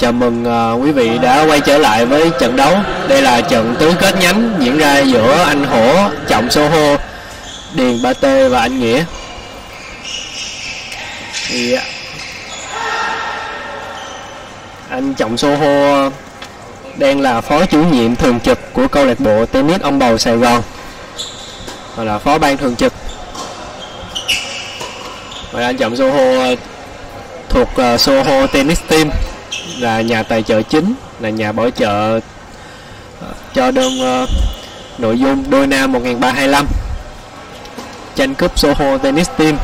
Chào mừng quý vị đã quay trở lại với trận đấu. Đây là trận tứ kết nhánh diễn ra giữa anh Hổ, Trọng Soho, Điền Pate và anh Nghĩa. Thì anh Trọng Soho đang là phó chủ nhiệm thường trực của câu lạc bộ Tennis Ông Bầu Sài Gòn, hoặc là phó ban thường trực. Và anh Trọng Soho thuộc Soho Tennis Team, là nhà tài trợ chính, là nhà bảo trợ cho đơn nội dung đôi nam 1325 tranh cúp Soho Tennis Team.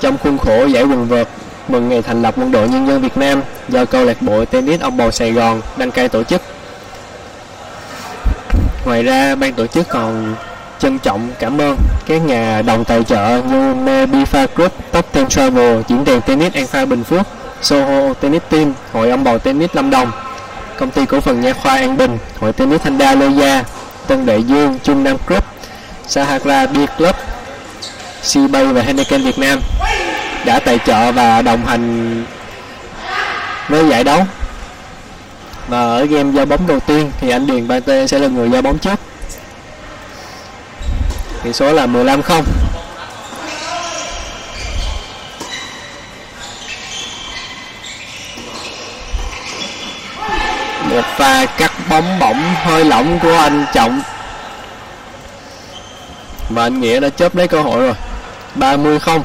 Trong khuôn khổ giải quần vợt mừng ngày thành lập Quân đội Nhân dân Việt Nam do câu lạc bộ Tennis Ông Bầu Sài Gòn đăng cai tổ chức. Ngoài ra, ban tổ chức còn trân trọng cảm ơn các nhà đồng tài trợ như Bifa Group, Top 10 Travel, Diễn Tennis An Pha Bình Phước, Soho Tennis Team, Hội Ông Bầu Tennis Lâm Đồng, Công ty Cổ phần Nha Khoa An Bình, Hội Tennis Thanh Đa Lô Gia, Tân Đại Dương, Trung Nam Group, Sahara Beat Club, Seabay và Heineken Việt Nam đã tài trợ và đồng hành với giải đấu. Và ở game giao bóng đầu tiên thì anh Điền Pate sẽ là người giao bóng trước. Tỷ số là 15-0. Một pha cắt bóng bổng hơi lỏng của anh Trọng, mà anh Nghĩa đã chớp lấy cơ hội rồi. 30-0.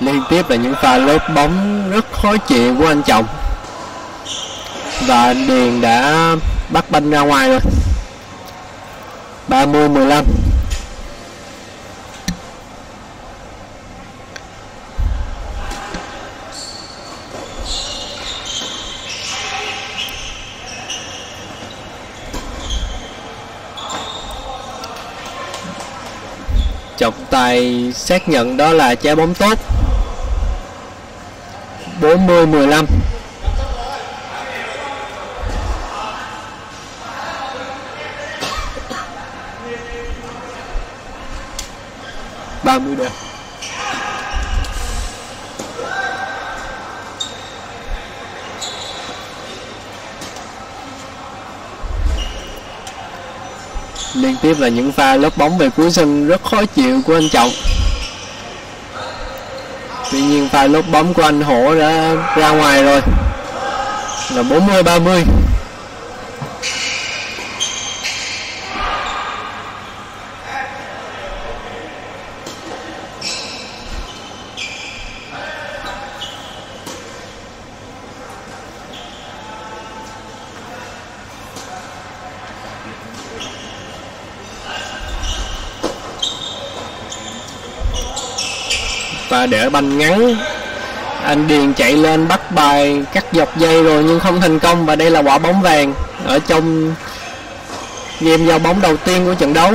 Liên tiếp là những pha lốp bóng rất khó chịu của anh Trọng, và anh Điền đã bắt banh ra ngoài rồi. 30-15. Trọng tài xác nhận đó là trái bóng tốt. 40-15. Đều. Liên tiếp là những pha lốp bóng về cuối sân rất khó chịu của anh Trọng. Tuy nhiên pha lốp bóng của anh Hổ đã ra ngoài rồi. Là 40-30. Và để banh ngắn, anh Điền chạy lên bắt bài cắt dọc dây rồi nhưng không thành công. Và đây là quả bóng vàng ở trong game giao bóng đầu tiên của trận đấu.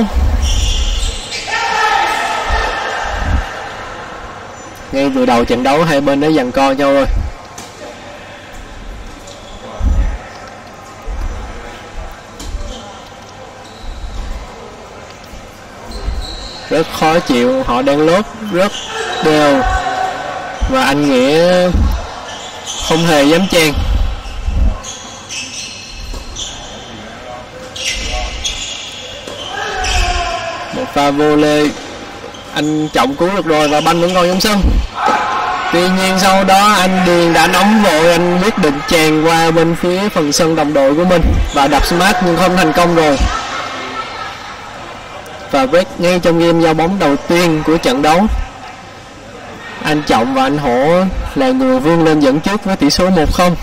Ngay từ đầu trận đấu hai bên đã giằng co nhau rồi. Rất khó chịu, họ đang lốp rất đều và anh Nghĩa không hề dám chen. Một pha vô lê, anh Trọng cứu được rồi và banh vẫn còn trong sân. Tuy nhiên sau đó anh Điền đã nóng vội, anh quyết định chèn qua bên phía phần sân đồng đội của mình và đập smart nhưng không thành công rồi. Và ngay trong game giao bóng đầu tiên của trận đấu, anh Trọng và anh Hổ là người vươn lên dẫn trước với tỷ số 1-0.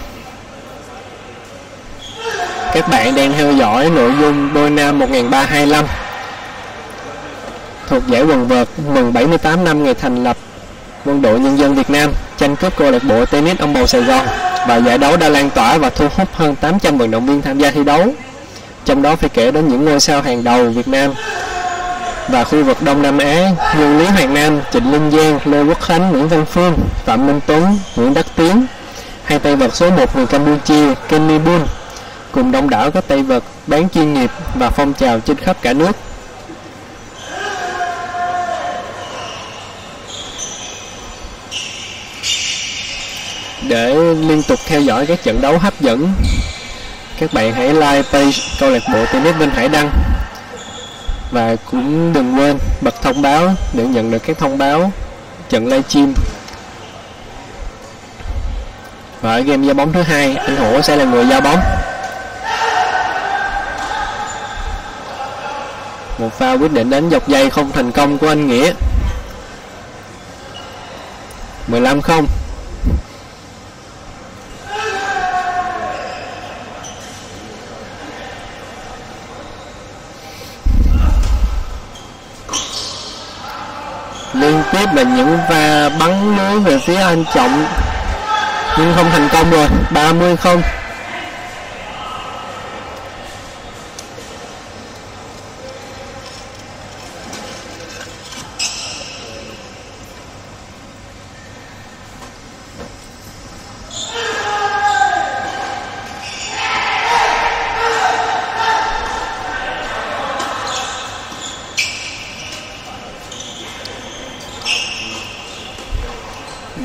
Các bạn đang theo dõi nội dung đôi nam 1325 thuộc giải quần vợt mừng 78 năm ngày thành lập Quân đội Nhân dân Việt Nam, tranh cúp câu lạc bộ Tennis Ông Bầu Sài Gòn. Và giải đấu đã lan tỏa và thu hút hơn 800 vận động viên tham gia thi đấu, trong đó phải kể đến những ngôi sao hàng đầu Việt Nam và khu vực Đông Nam Á như Lý Hoàng Nam, Trịnh Linh Giang, Lê Quốc Khánh, Nguyễn Văn Phương, Phạm Minh Tuấn, Nguyễn Đắc Tiến, hay tay vợt số 1 người Campuchia Kennebun, cùng đông đảo các tay vợt bán chuyên nghiệp và phong trào trên khắp cả nước. Để liên tục theo dõi các trận đấu hấp dẫn, các bạn hãy like page câu lạc bộ Tennis Vinh Hải Đăng và cũng đừng quên bật thông báo để nhận được các thông báo trận livestream. Và ở game giao bóng thứ hai, anh Hổ sẽ là người giao bóng. Một pha quyết định đánh dọc dây không thành công của anh Nghĩa. 15-0. Liên tiếp là những pha bắn lưới về phía anh Trọng nhưng không thành công rồi. 30-0.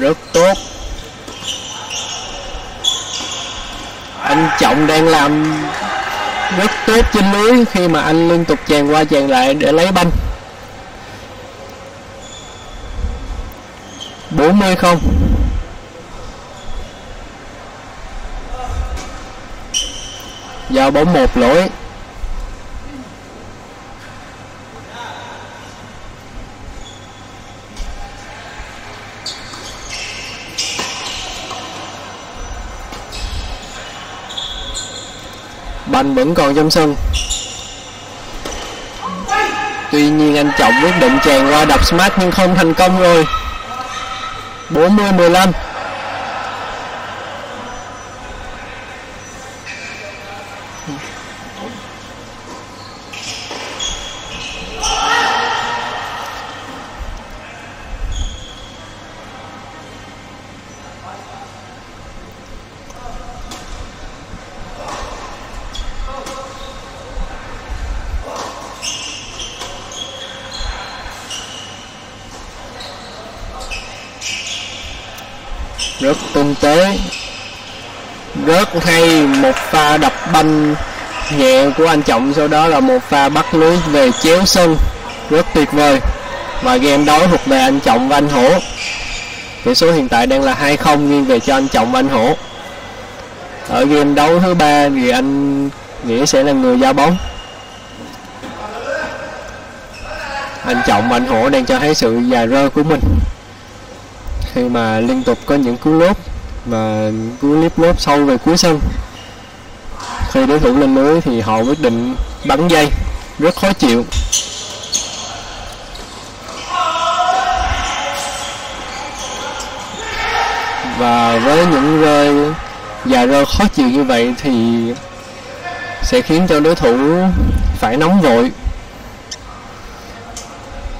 Rất tốt. Anh Trọng đang làm rất tốt trên lưới khi mà anh liên tục chèn qua chèn lại để lấy banh. 40-0. Giao bóng một lỗi. Banh vẫn còn trong sân. Tuy nhiên anh Trọng quyết định chèn qua đập smart nhưng không thành công rồi. 40-15. Rất tinh tế, rất hay. Một pha đập banh nhẹ của anh Trọng, sau đó là một pha bắt lưới về chéo sân rất tuyệt vời. Và game đó thuộc về anh Trọng và anh Hổ. Tỷ số hiện tại đang là 2-0 nghiêng về cho anh Trọng và anh Hổ. Ở game đấu thứ ba thì anh Nghĩa sẽ là người giao bóng. Anh Trọng và anh Hổ đang cho thấy sự già rơi của mình khi mà liên tục có những cú lốp và cú líp lốp sâu về cuối sân. Khi đối thủ lên lưới thì họ quyết định bắn dây rất khó chịu. Và với những rơi và rơi khó chịu như vậy thì sẽ khiến cho đối thủ phải nóng vội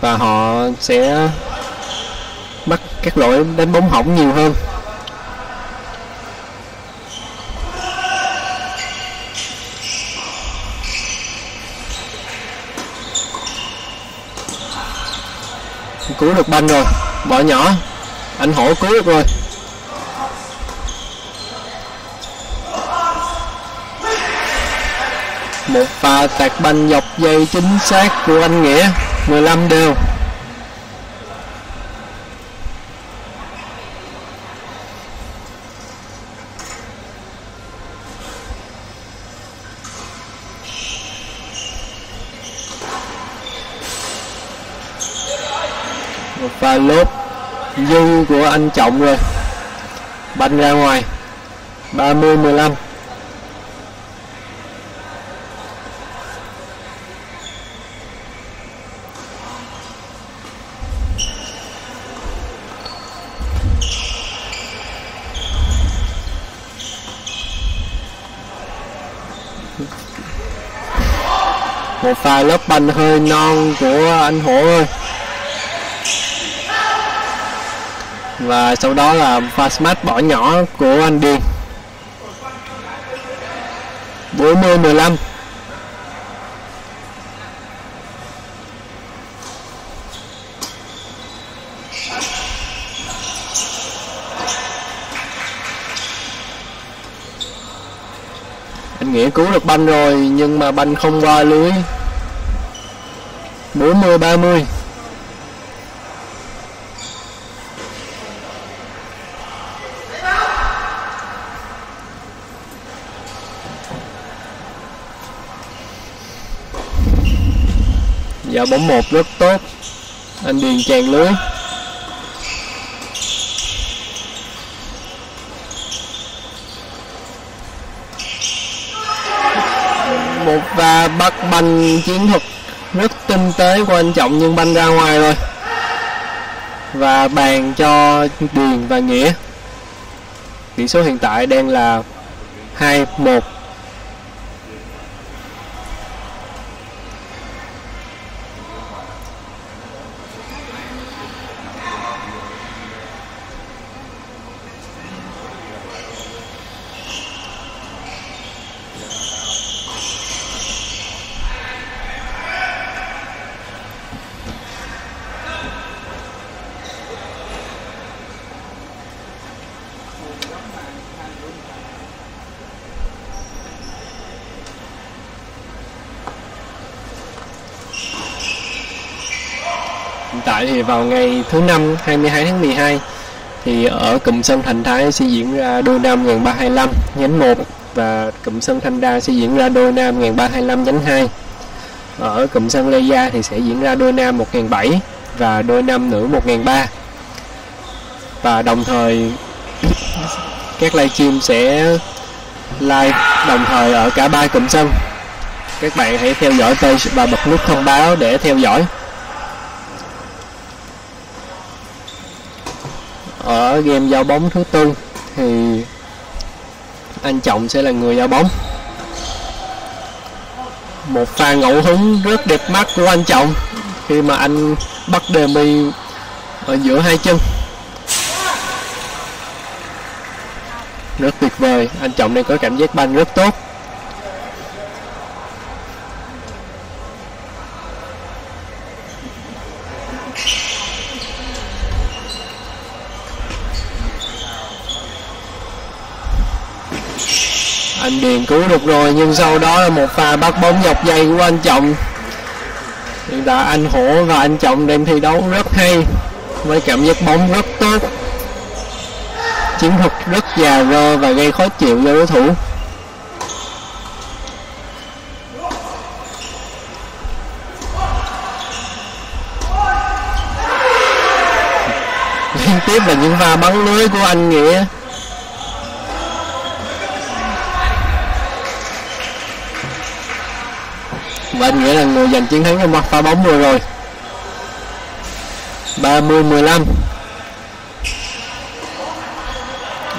và họ sẽ bắt các lỗi đánh bóng hỏng nhiều hơn. Cứu được banh rồi, bỏ nhỏ. Anh Hổ cứu được rồi. Một pha tạt banh dọc dây chính xác của anh Nghĩa. 15-0. Và lốp dư của anh Trọng rồi. Banh ra ngoài. 30-15. một pha lớp banh hơi non của anh Hổ ơi. Và sau đó là pha smash bỏ nhỏ của anh Điền. 40-15. Anh Nghĩa cứu được banh rồi nhưng mà banh không qua lưới. 40-30. Dạ bóng một rất tốt. Anh Điền chèn lưới. Một và bắt banh chiến thuật rất tinh tế của anh Trọng nhưng banh ra ngoài rồi. Và bàn cho Điền và Nghĩa. Tỷ số hiện tại đang là 2-1. Thì vào ngày thứ năm 22 tháng 12 thì ở cụm sân Thành Thái sẽ diễn ra đôi nam 1325 nhánh 1 và cụm sân Thanh Đa sẽ diễn ra đôi nam 1325 nhánh 2. Ở cụm sân Lê Gia thì sẽ diễn ra đôi nam 1007 và đôi nam nữ 1003. Và đồng thời các livestream sẽ live đồng thời ở cả ba cụm sân. Các bạn hãy theo dõi page và bật nút thông báo để theo dõi. Ở game giao bóng thứ tư thì anh Trọng sẽ là người giao bóng. Một pha ngẫu hứng rất đẹp mắt của anh Trọng khi mà anh bắt demi ở giữa hai chân. Rất tuyệt vời, anh Trọng đang có cảm giác banh rất tốt. Anh Điền cứu được rồi nhưng sau đó là một pha bắt bóng dọc dây của anh Trọng. Hiện tại anh Hổ và anh Trọng đang thi đấu rất hay với cảm giác bóng rất tốt, chiến thuật rất già rơ và gây khó chịu cho đối thủ. Liên tiếp là những pha bắn lưới của anh Nghĩa. Và anh Nghĩa là người giành chiến thắng trong mặt pha bóng vừa rồi. 30-15.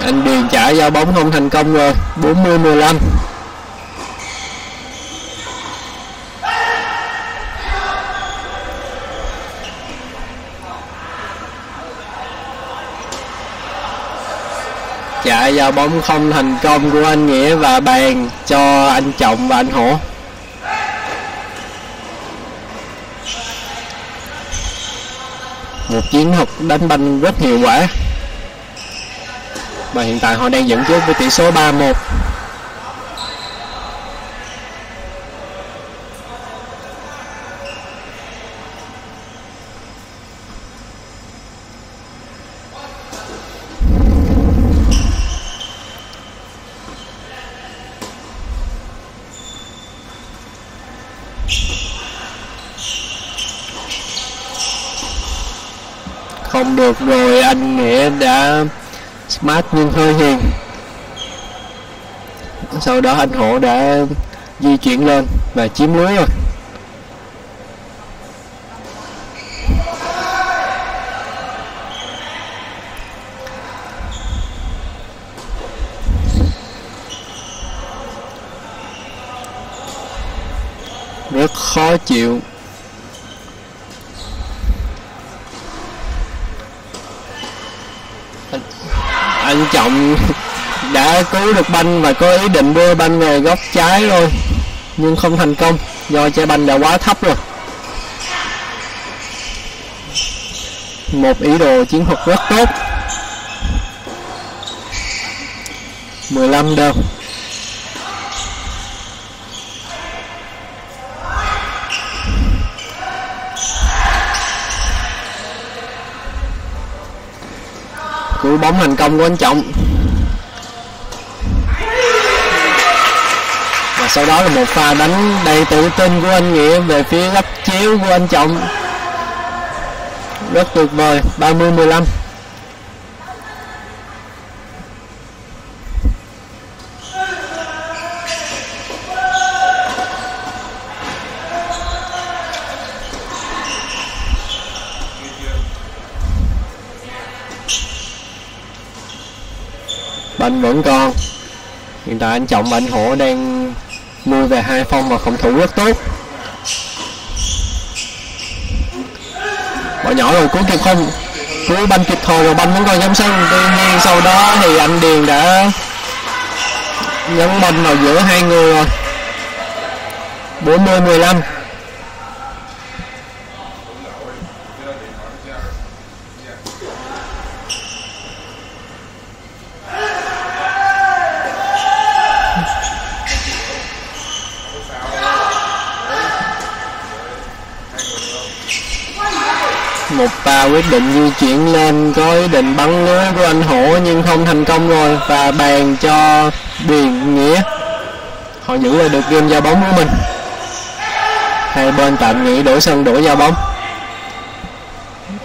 Anh Điền trả giao bóng không thành công rồi. 40-15. Trả giao bóng không thành công của anh Nghĩa và bàn cho anh Trọng và anh Hổ. Một chiến thuật đánh banh rất hiệu quả. Và hiện tại họ đang dẫn trước với tỷ số 3-1. Không được rồi, anh Nghĩa đã smart nhưng hơi hiền. Sau đó anh Hổ đã di chuyển lên và chiếm lưới rồi. Rất rất khó chịu. Anh Trọng đã cứu được banh và có ý định đưa banh về góc trái rồi, nhưng không thành công do trái banh đã quá thấp rồi. Một ý đồ chiến thuật rất tốt. 15 đơn. Cú bóng thành công của anh Trọng. Và sau đó là một pha đánh đầy tự tin của anh Nghĩa về phía góc chiếu của anh Trọng. Rất tuyệt vời. 30-15. Banh vẫn còn. Hiện tại anh Trọng và anh Hổ đang mua về hai phong và phòng thủ rất tốt. Bỏ nhỏ rồi, cứu kịp không? Cứu banh kịp thời rồi, banh vẫn còn giấm sân. Tuy nhiên sau đó thì anh Điền đã nhấn banh vào giữa hai người rồi. 40-15. Một pha quyết định di chuyển lên có ý định bắn lưới của anh Hổ nhưng không thành công rồi, và bàn cho Điền Nghĩa. Họ giữ lại được game giao bóng của mình. Hai bên tạm nghỉ đổi sân đổi giao bóng.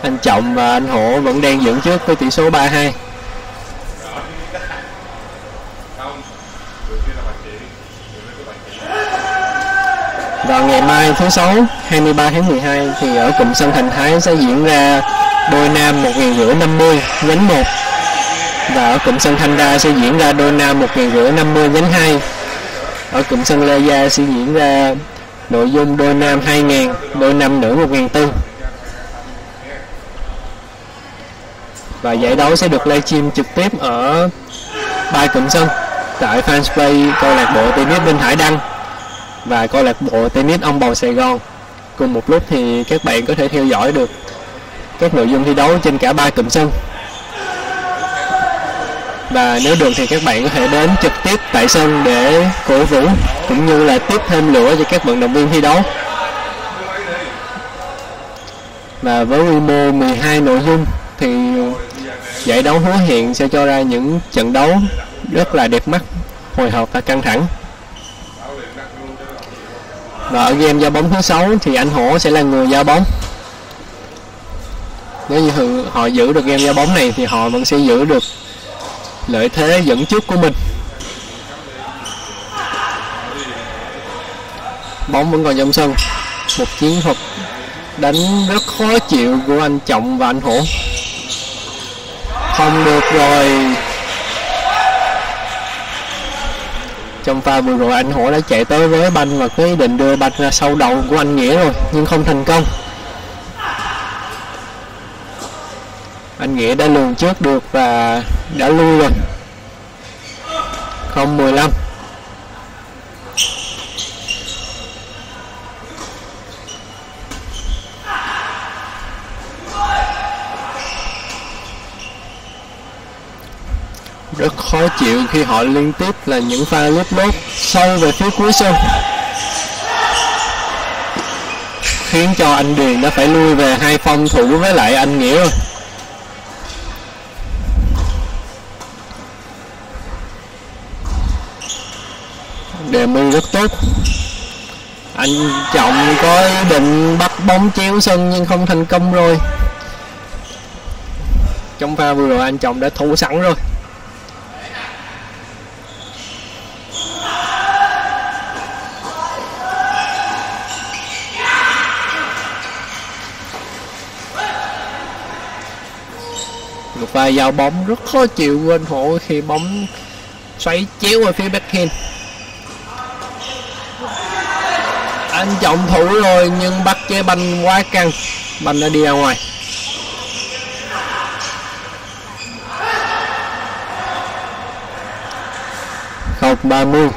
Anh Trọng và anh Hổ vẫn đang dẫn trước với tỷ số 3-2. Và ngày mai thứ Sáu 23 tháng 12 thì ở cụm sân Thành Thái sẽ diễn ra đôi nam 1550 nhánh 1. Và ở cụm sân Thanh Đa sẽ diễn ra đôi nam 1550 nhánh 2. Ở cụm sân Lê Gia sẽ diễn ra nội dung đôi nam 2000, đôi nam nữ 1400. Và giải đấu sẽ được livestream trực tiếp ở ba cụm sân tại Fansplay, câu lạc bộ Tennis Vinh Hải Đăng và câu lạc bộ Tennis Ông Bầu Sài Gòn. Cùng một lúc thì các bạn có thể theo dõi được các nội dung thi đấu trên cả ba cụm sân. Và nếu được thì các bạn có thể đến trực tiếp tại sân để cổ vũ cũng như là tiếp thêm lửa cho các vận động viên thi đấu. Và với quy mô 12 nội dung thì giải đấu hứa hẹn sẽ cho ra những trận đấu rất là đẹp mắt, hồi hộp và căng thẳng. Và ở game giao bóng thứ 6 thì anh Hổ sẽ là người giao bóng. Nếu như họ giữ được game giao bóng này thì họ vẫn sẽ giữ được lợi thế dẫn trước của mình. Bóng vẫn còn trong sân. Một chiến thuật đánh rất khó chịu của anh Trọng và anh Hổ. Không được rồi. Trong pha vừa rồi anh Hổ đã chạy tới với banh và có ý định đưa banh ra sau đầu của anh Nghĩa rồi, nhưng không thành công. Anh Nghĩa đã luồn trước được và đã lui rồi. 0-15. Rất khó chịu khi họ liên tiếp là những pha lướt lốt sâu về phía cuối sân, khiến cho anh Điền đã phải lui về hai phòng thủ với lại anh Nghĩa rồi. Đề mi rất tốt. Anh Trọng có ý định bắt bóng chéo sân nhưng không thành công rồi. Trong pha vừa rồi anh Trọng đã thủ sẵn rồi. Và giao bóng rất khó chịu của anh Hổ khi bóng xoáy chéo về phía backhand. Anh Trọng thủ rồi nhưng bắt chế banh quá căng, banh đã đi ra ngoài. Cọc 30.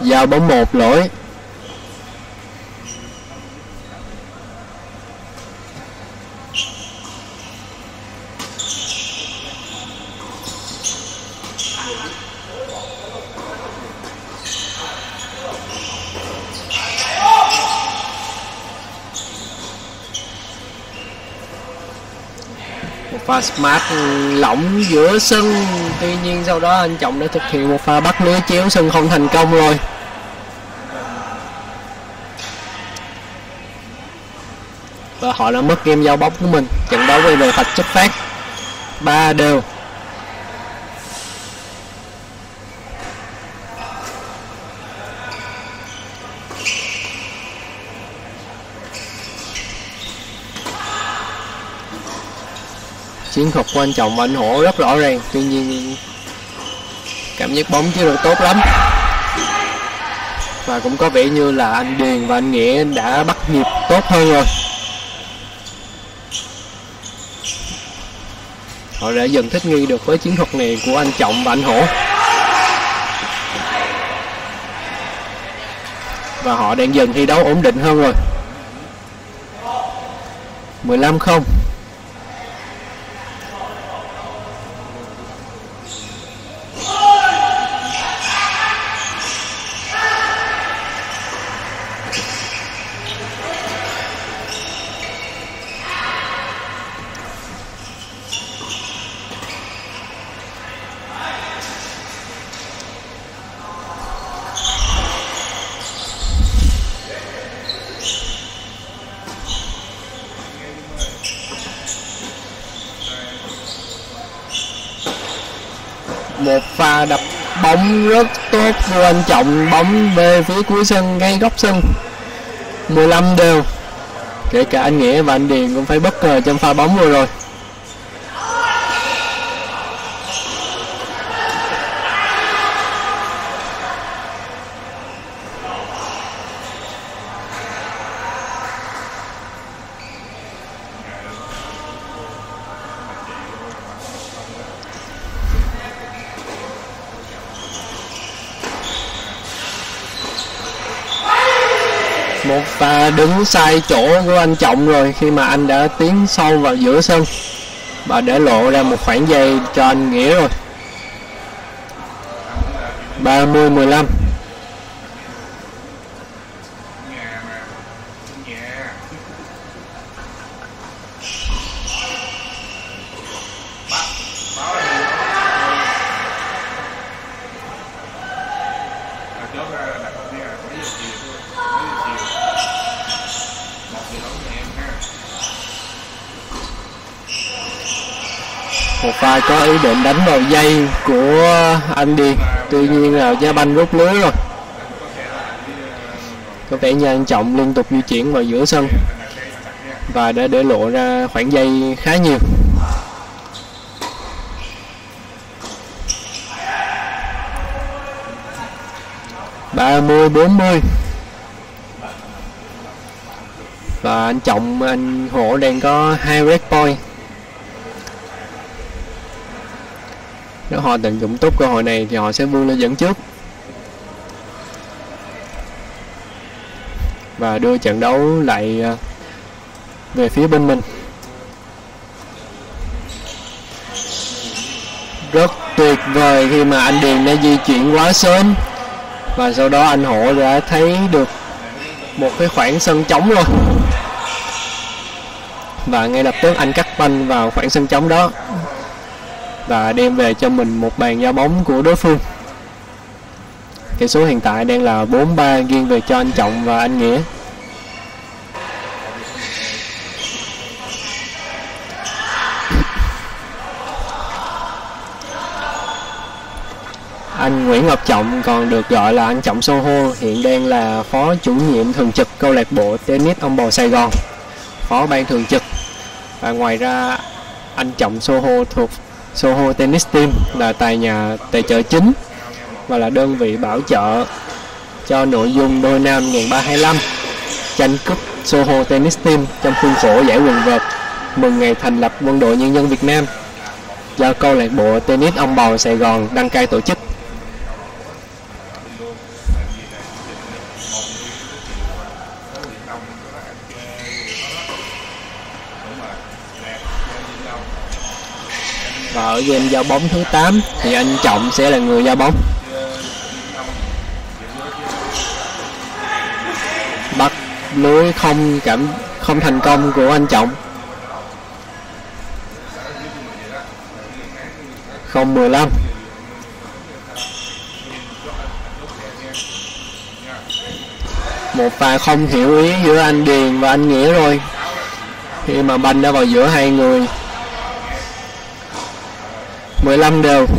Giao bóng một lỗi. Pha smart lỏng giữa sân, tuy nhiên sau đó anh Trọng đã thực hiện một pha bắt lưới chéo sân không thành công rồi. Và họ đã mất game giao bóng của mình. Trận đấu quay về vạch chấp phát 3 đều. Chiến thuật quan trọng và anh Hổ rất rõ ràng, tuy nhiên cảm giác bóng chưa được tốt lắm. Và cũng có vẻ như là anh Điền và anh Nghĩa đã bắt nhịp tốt hơn rồi. Họ đã dần thích nghi được với chiến thuật này của anh Trọng và anh Hổ. Và họ đang dần thi đấu ổn định hơn rồi. 15-0. Pha đập bóng rất tốt của anh Trọng, bóng về phía cuối sân ngay góc sân. 15 đều. Kể cả anh Nghĩa và anh Điền cũng phải bất ngờ trong pha bóng vừa rồi. Và đứng sai chỗ của anh Trọng rồi khi mà anh đã tiến sâu vào giữa sân và để lộ ra một khoảng giày cho anh Nghĩa rồi. 30-15. Và có ý định đánh vào dây của anh Điền, tuy nhiên là giá banh rút lưới rồi. Có vẻ như anh Trọng liên tục di chuyển vào giữa sân và đã để lộ ra khoảng dây khá nhiều. Ba mươi 40. Và anh Trọng, anh Hổ đang có 2 red point. Nếu họ tận dụng tốt cơ hội này thì họ sẽ vươn lên dẫn trước và đưa trận đấu lại về phía bên mình. Rất tuyệt vời khi mà anh Điền đã di chuyển quá sớm và sau đó anh Hổ đã thấy được một cái khoảng sân trống rồi. Và ngay lập tức anh cắt banh vào khoảng sân trống đó và đem về cho mình một bàn giao bóng của đối phương. Tỷ số hiện tại đang là 4-3 nghiêng về cho anh Trọng và anh Nghĩa. Anh Nguyễn Ngọc Trọng, còn được gọi là anh Trọng Soho, hiện đang là phó chủ nhiệm thường trực câu lạc bộ Tennis Ông Bầu Sài Gòn, phó ban thường trực. Và ngoài ra anh Trọng Soho thuộc Soho Tennis Team là tài trợ chính và là đơn vị bảo trợ cho nội dung đôi nam 1325 tranh cúp Soho Tennis Team trong khuôn khổ giải quần vợt mừng ngày thành lập Quân đội Nhân dân Việt Nam do câu lạc bộ Tennis Ông Bầu Sài Gòn đăng cai tổ chức. Và ở game giao bóng thứ 8 thì anh Trọng sẽ là người giao bóng. Bắt lưới không thành công của anh Trọng. 0-15. Một pha không hiểu ý giữa anh Điền và anh Nghĩa rồi, khi mà banh đã vào giữa hai người. 15 đều. Một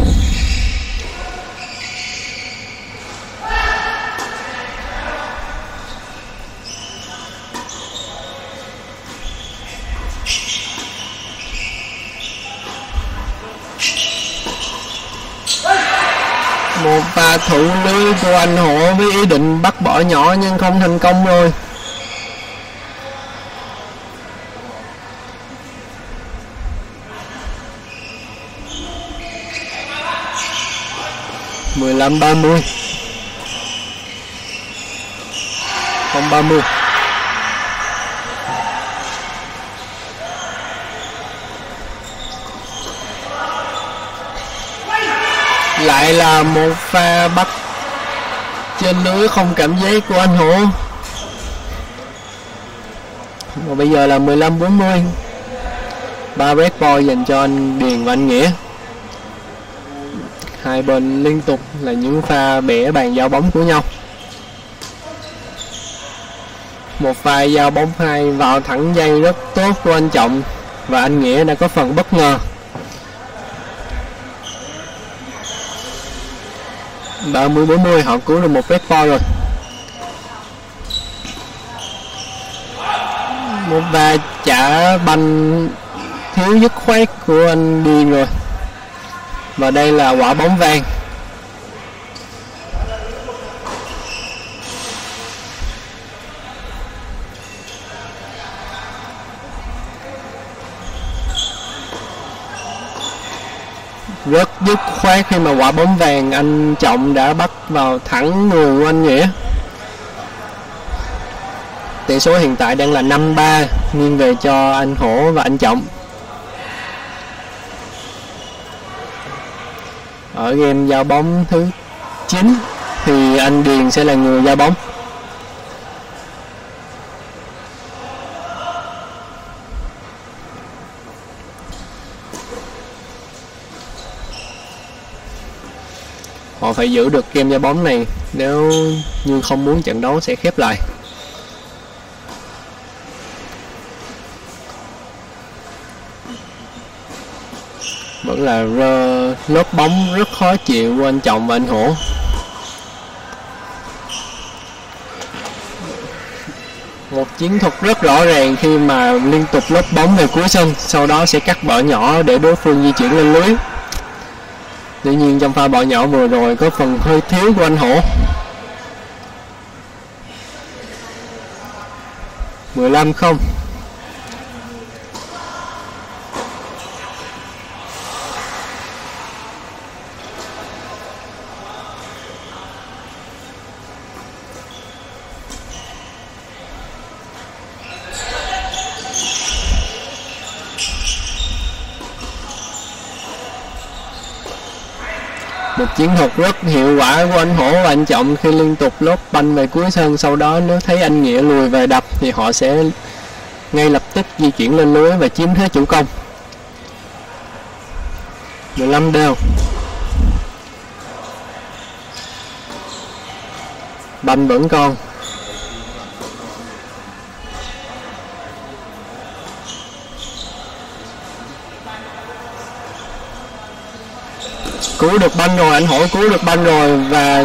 pha thủ lưới của anh Hổ với ý định bắt bỏ nhỏ nhưng không thành công rồi. 15-30. Không 30. Lại là một pha bắt trên lưới không cảm giác của anh Hổ. Và bây giờ là 15-40. 3 red ball dành cho anh Điền và anh Nghĩa. Hai bên liên tục là những pha bẻ bàn giao bóng của nhau. Một pha giao bóng hai vào thẳng dây rất tốt của anh Trọng, và anh Nghĩa đã có phần bất ngờ. 30-40, họ cứu được một red ball rồi. Một pha trả banh thiếu dứt khoát của anh Điền rồi. Và đây là quả bóng vàng. Rất dứt khoát khi mà quả bóng vàng anh Trọng đã bắt vào thẳng người của anh Nghĩa. Tỷ số hiện tại đang là 5-3, nghiêng về cho anh Hổ và anh Trọng. Ở game giao bóng thứ 9 thì anh Điền sẽ là người giao bóng. Họ phải giữ được game giao bóng này, nếu như không muốn trận đấu sẽ khép lại. Vẫn là lốp bóng rất khó chịu của anh Trọng và anh Hổ. Một chiến thuật rất rõ ràng khi mà liên tục lốp bóng về cuối sân, sau đó sẽ cắt bỏ nhỏ để đối phương di chuyển lên lưới. Tuy nhiên trong pha bỏ nhỏ vừa rồi có phần hơi thiếu của anh Hổ. 15-0. Một chiến thuật rất hiệu quả của anh Hổ và anh Trọng khi liên tục lốp banh về cuối sân, sau đó nếu thấy anh Nghĩa lùi về đập thì họ sẽ ngay lập tức di chuyển lên lưới và chiếm thế chủ công. 15 đều. Banh vẫn còn. Cứu được banh rồi, anh Hổ cứu được banh rồi và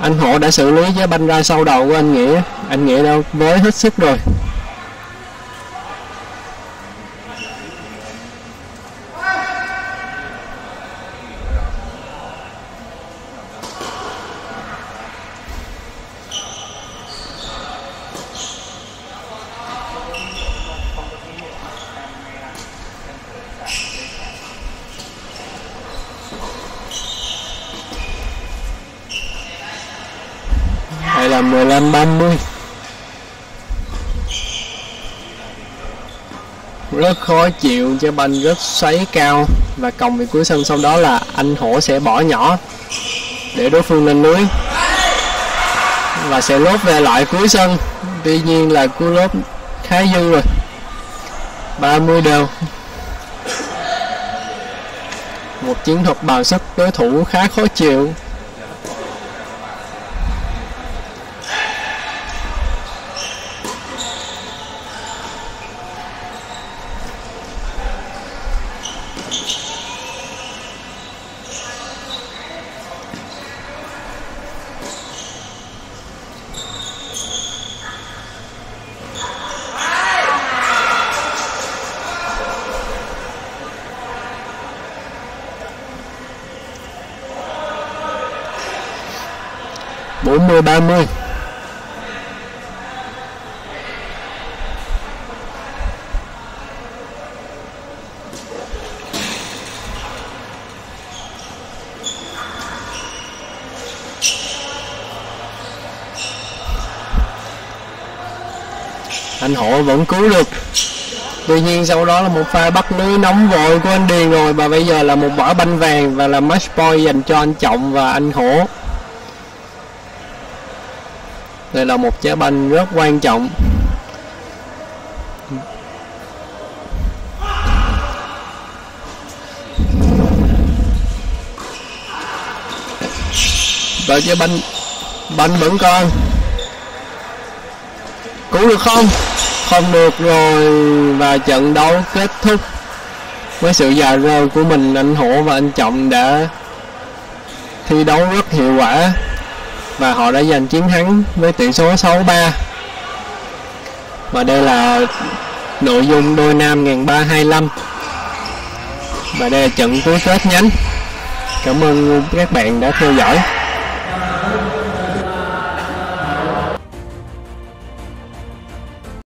anh Hổ đã xử lý với banh ra sau đầu của anh Nghĩa. Anh Nghĩa đâu với hết sức rồi. Đây là 15-30. Rất khó chịu, chơi banh rất xoáy cao và còng về cuối sân, sau đó là anh Hổ sẽ bỏ nhỏ để đối phương lên lưới và sẽ lốp về lại cuối sân. Tuy nhiên là cú lốp khá dư rồi. 30 đều. Một chiến thuật bào sức đối thủ khá khó chịu. Anh Hổ vẫn cứu được. Tuy nhiên sau đó là một pha bắt lưới nóng vội của anh Điền rồi. Và bây giờ là một quả banh vàng và là match point dành cho anh Trọng và anh Hổ. Đây là một trái banh rất quan trọng. Và trái banh vẫn còn. Cứu được không? Không được rồi. Và trận đấu kết thúc với sự già rơi của mình. Anh Hổ và anh Trọng đã thi đấu rất hiệu quả và họ đã giành chiến thắng với tỷ số 6-3. Và đây là nội dung đôi nam 1325 và đây là trận tứ kết nhánh. Cảm ơn các bạn đã theo dõi.